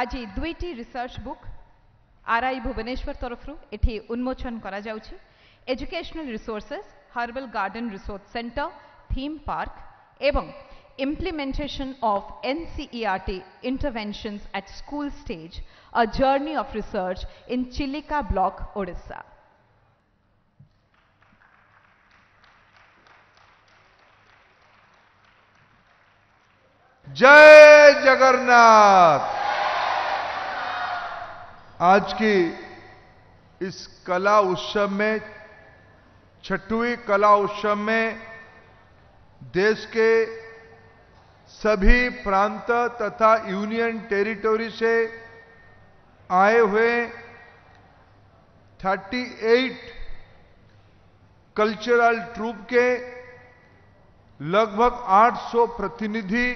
आज दुईटी research book RI Bhubaneswar तरफरु एठी उन्मोचन करा जाउछि। Educational resources herbal garden resource centre theme park एवं implementation of NCERT interventions at school stage, a journey of research in Chilika block, Odisha. जय जगन्नाथ। आज की इस कला उत्सव में, छठवीं कला उत्सव में देश के सभी प्रांत तथा यूनियन टेरिटोरी से आए हुए 38 कल्चरल ट्रूप के लगभग 800 प्रतिनिधि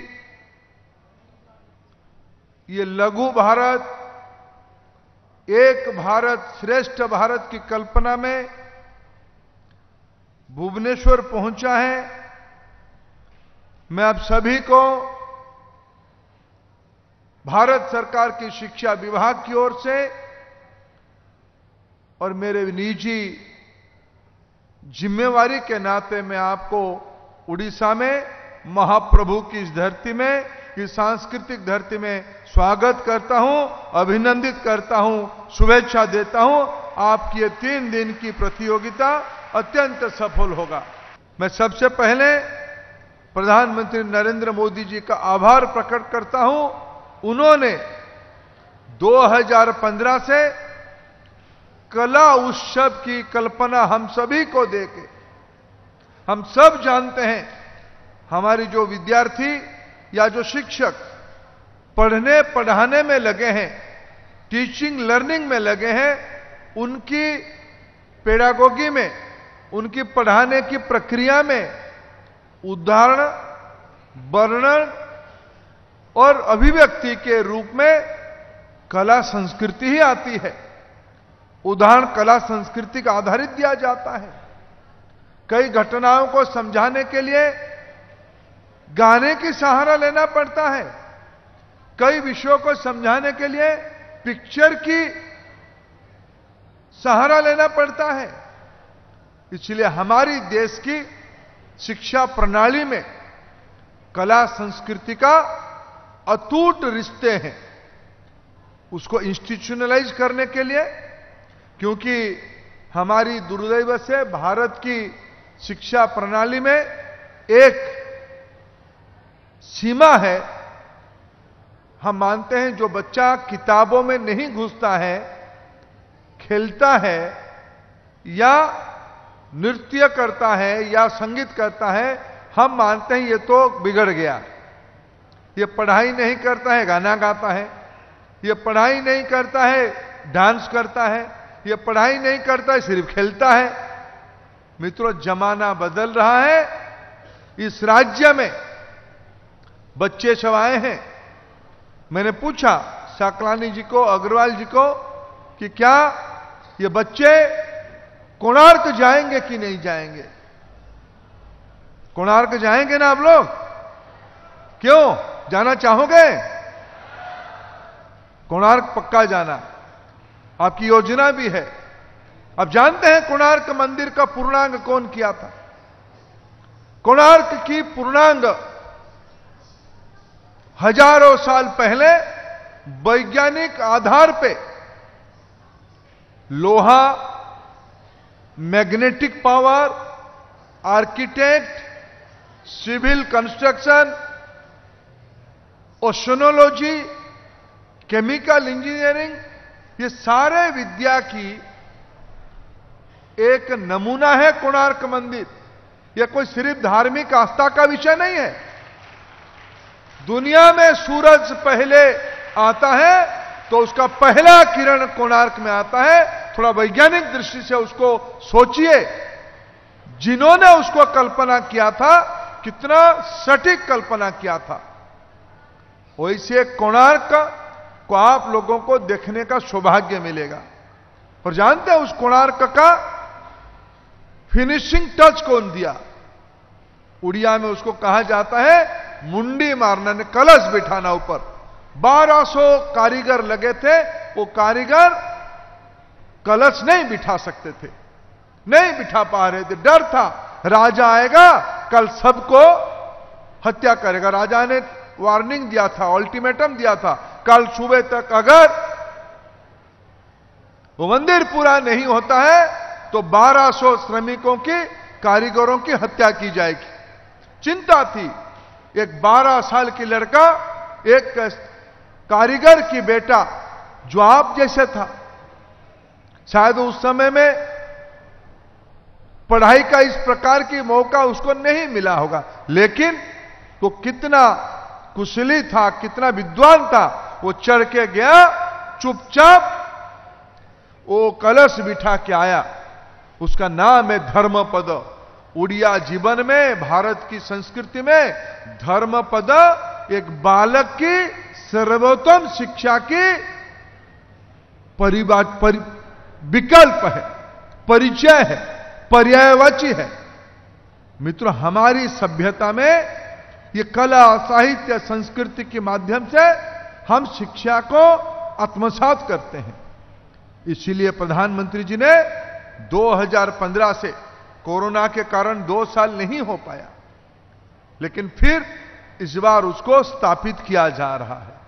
ये लघु भारत, एक भारत श्रेष्ठ भारत की कल्पना में भुवनेश्वर पहुंचा है। मैं आप सभी को भारत सरकार की शिक्षा विभाग की ओर से और मेरे निजी जिम्मेवारी के नाते मैं आपको उड़ीसा में, महाप्रभु की इस धरती में, इस सांस्कृतिक धरती में स्वागत करता हूं, अभिनंदित करता हूं, शुभेच्छा देता हूं। आपकी ये 3 दिन की प्रतियोगिता अत्यंत सफल होगा। मैं सबसे पहले प्रधानमंत्री नरेंद्र मोदी जी का आभार प्रकट करता हूं। उन्होंने 2015 से कला उत्सव की कल्पना हम सभी को देके, हम सब जानते हैं हमारी जो विद्यार्थी या जो शिक्षक पढ़ने पढ़ाने में लगे हैं, टीचिंग लर्निंग में लगे हैं, उनकी पेडागोगी में, उनकी पढ़ाने की प्रक्रिया में उदाहरण, वर्णन और अभिव्यक्ति के रूप में कला संस्कृति ही आती है। उदाहरण कला संस्कृति का आधारित दिया जाता है। कई घटनाओं को समझाने के लिए गाने की सहारा लेना पड़ता है, कई विषयों को समझाने के लिए पिक्चर की सहारा लेना पड़ता है। इसलिए हमारी देश की शिक्षा प्रणाली में कला संस्कृति का अटूट रिश्ते हैं। उसको इंस्टीट्यूशनलाइज करने के लिए, क्योंकि हमारी दुर्दैव से भारत की शिक्षा प्रणाली में एक सीमा है। हम मानते हैं जो बच्चा किताबों में नहीं घुसता है, खेलता है या नृत्य करता है या संगीत करता है, हम मानते हैं ये तो बिगड़ गया। ये पढ़ाई नहीं करता है, गाना गाता है, ये पढ़ाई नहीं करता है, डांस करता है, ये पढ़ाई नहीं करता है, सिर्फ खेलता है। मित्रों, जमाना बदल रहा है। इस राज्य में बच्चे सब आए हैं। मैंने पूछा साकलानी जी को, अग्रवाल जी को कि क्या ये बच्चे कोणार्क जाएंगे कि नहीं जाएंगे? कोणार्क जाएंगे ना आप लोग? क्यों जाना चाहोगे? कोणार्क पक्का जाना, आपकी योजना भी है। आप जानते हैं कोणार्क मंदिर का पूर्णांग कौन किया था? कोणार्क की पूर्णांग हजारों साल पहले वैज्ञानिक आधार पे लोहा, magnetic power, architect, civil construction, oceanology, chemical engineering, ये सारे विद्या की एक नमूना है कोणार्क मंदिर। यह कोई सिर्फ धार्मिक आस्था का विषय नहीं है। दुनिया में सूरज पहले आता है तो उसका पहला किरण कोणार्क में आता है। थोड़ा वैज्ञानिक दृष्टि से उसको सोचिए। जिन्होंने उसको कल्पना किया था, कितना सटीक कल्पना किया था। वैसे कोणार्क को आप लोगों को देखने का सौभाग्य मिलेगा। और जानते हैं उस कोणार्क का फिनिशिंग टच कौन दिया? उड़िया में उसको कहा जाता है मुंडी मारना, ने कलश बिठाना ऊपर। 1200 कारीगर लगे थे, वो कारीगर कलश नहीं बिठा सकते थे, नहीं बिठा पा रहे थे। डर था राजा आएगा कल सबको हत्या करेगा। राजा ने वार्निंग दिया था, अल्टीमेटम दिया था, कल सुबह तक अगर वो मंदिर पूरा नहीं होता है तो 1200 श्रमिकों की कारीगरों की हत्या की जाएगी। चिंता थी। एक 12 साल की लड़का एक कारीगर की बेटा जवाब जैसे था, शायद उस समय में पढ़ाई का इस प्रकार की मौका उसको नहीं मिला होगा, लेकिन वो कितना कुशली था, कितना विद्वान था। वो चढ़ के गया, चुपचाप वो कलश बिठा के आया। उसका नाम है धर्म पद। उड़िया जीवन में, भारत की संस्कृति में धर्म पद एक बालक की सर्वोत्तम शिक्षा की विकल्प है, परिचय है, पर्यायवाची है। मित्रों, हमारी सभ्यता में ये कला, साहित्य, संस्कृति के माध्यम से हम शिक्षा को आत्मसात करते हैं। इसीलिए प्रधानमंत्री जी ने 2015 से, कोरोना के कारण 2 साल नहीं हो पाया, लेकिन फिर इस बार उसको स्थापित किया जा रहा है।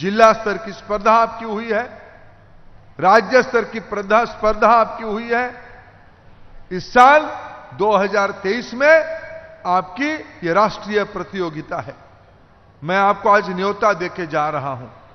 जिला स्तर की स्पर्धा आपकी हुई है, राज्य स्तर की स्पर्धा आपकी हुई है। इस साल 2023 में आपकी ये राष्ट्रीय प्रतियोगिता है। मैं आपको आज न्योता देके जा रहा हूं।